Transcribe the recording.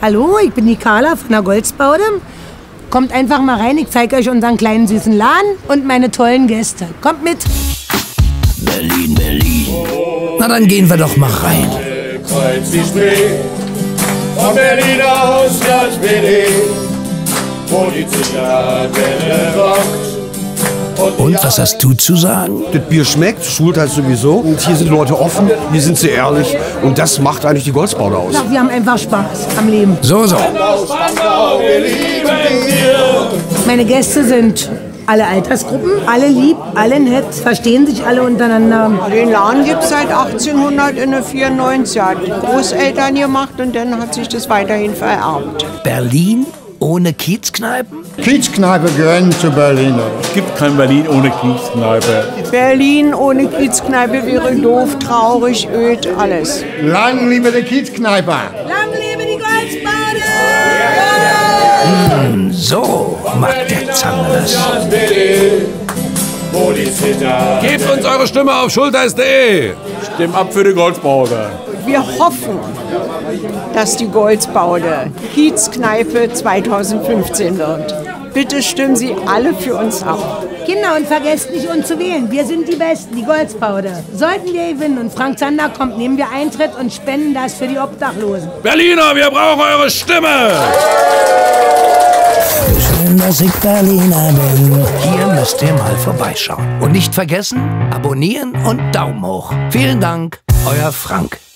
Hallo, ich bin die Carla von der Goltz-Baude. Kommt einfach mal rein, ich zeige euch unseren kleinen süßen Laden und meine tollen Gäste. Kommt mit! Berlin, Berlin. Na dann gehen wir doch mal rein. Vom Berliner Hausland bin ich, wo die Zitadelle rockt. Und was hast du zu sagen? Das Bier schmeckt, Schultheiss sowieso. Und hier sind Leute offen, hier sind sie ehrlich. Und das macht eigentlich die Goltz-Baude aus. Ach, wir haben einfach Spaß am Leben. So, so. Meine Gäste sind alle Altersgruppen, alle lieb, alle nett, verstehen sich alle untereinander. Den Laden gibt es seit 1894, hat die Großeltern gemacht und dann hat sich das weiterhin vererbt. Berlin ohne Kiezkneipen? Kiezkneipe gehören zu Berlin. Es gibt kein Berlin ohne Kiezkneipe. Berlin ohne Kiezkneipe wäre doof, traurig, öd, alles. Lang lebe die Kiezkneipe! Lang lebe die Goltz-Baude! Mmh, so macht der Zander das. Gebt uns eure Stimme auf Schultheiss.de. Stimmt ab für die Goltz-Baude. Wir hoffen, dass die Goltz-Baude Kiezkneipe 2015 wird. Bitte stimmen Sie alle für uns ab. Kinder, und vergesst nicht, uns zu wählen. Wir sind die Besten, die Goltz-Baude. Sollten wir gewinnen und Frank Zander kommt, nehmen wir Eintritt und spenden das für die Obdachlosen. Berliner, wir brauchen eure Stimme! Schön, dass ich Berliner bin. Hier müsst ihr mal vorbeischauen. Und nicht vergessen, abonnieren und Daumen hoch. Vielen Dank, euer Frank.